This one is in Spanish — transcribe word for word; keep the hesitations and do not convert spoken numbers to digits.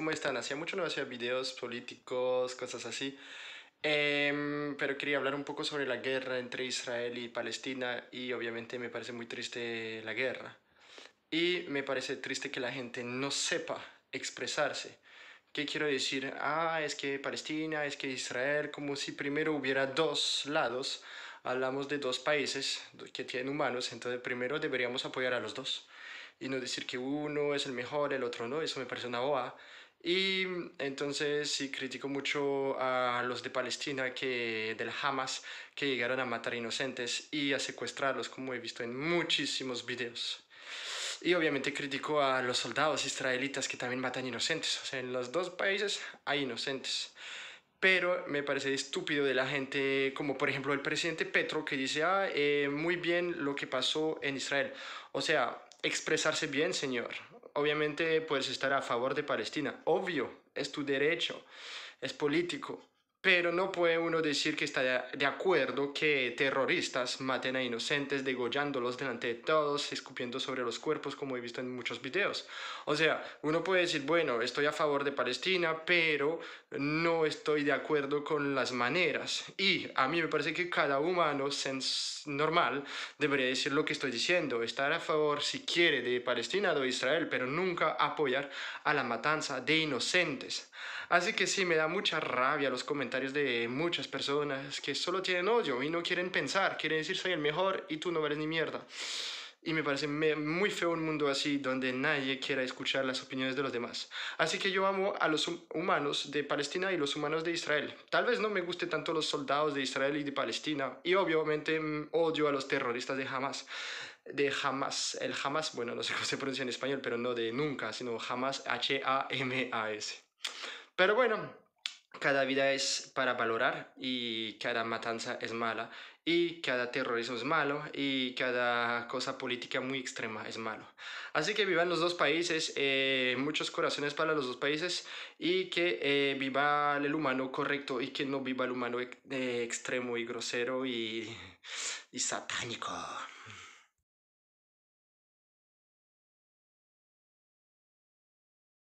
¿cómo están? Hacía mucho no hacía videos políticos, cosas así. Eh, pero quería hablar un poco sobre la guerra entre Israel y Palestina, y obviamente me parece muy triste la guerra. Y me parece triste que la gente no sepa expresarse. ¿Qué quiero decir? Ah, es que Palestina, es que Israel, como si primero hubiera dos lados. Hablamos de dos países que tienen humanos, entonces primero deberíamos apoyar a los dos. Y no decir que uno es el mejor, el otro no, eso me parece una boba. Y entonces sí critico mucho a los de Palestina, que del Hamas, que llegaron a matar inocentes y a secuestrarlos, como he visto en muchísimos videos. Y obviamente critico a los soldados israelitas que también matan inocentes. O sea, en los dos países hay inocentes. Pero me parece estúpido de la gente, como por ejemplo el presidente Petro, que dice, ah, eh, muy bien lo que pasó en Israel. O sea, expresarse bien, señor. Obviamente puedes estar a favor de Palestina. Obvio, es tu derecho, es político. Pero no puede uno decir que está de acuerdo que terroristas maten a inocentes, degollándolos delante de todos, escupiendo sobre los cuerpos, como he visto en muchos videos. O sea, uno puede decir, bueno, estoy a favor de Palestina, pero no estoy de acuerdo con las maneras. Y a mí me parece que cada humano normal debería decir lo que estoy diciendo, estar a favor, si quiere, de Palestina o de Israel, pero nunca apoyar a la matanza de inocentes. Así que sí, me da mucha rabia los comentarios de muchas personas que solo tienen odio y no quieren pensar, quieren decir soy el mejor y tú no vales ni mierda. Y me parece muy feo un mundo así donde nadie quiera escuchar las opiniones de los demás. Así que yo amo a los humanos de Palestina y los humanos de Israel. Tal vez no me guste tanto los soldados de Israel y de Palestina, y obviamente odio a los terroristas de Hamas. De Hamas, el Hamas, bueno, no sé cómo se pronuncia en español, pero no de nunca, sino Hamas, H A M A S. Pero bueno, cada vida es para valorar, y cada matanza es mala, y cada terrorismo es malo, y cada cosa política muy extrema es malo. Así que vivan los dos países, eh, muchos corazones para los dos países, y que eh, viva el humano correcto, y que no viva el humano eh, extremo y grosero y, y satánico.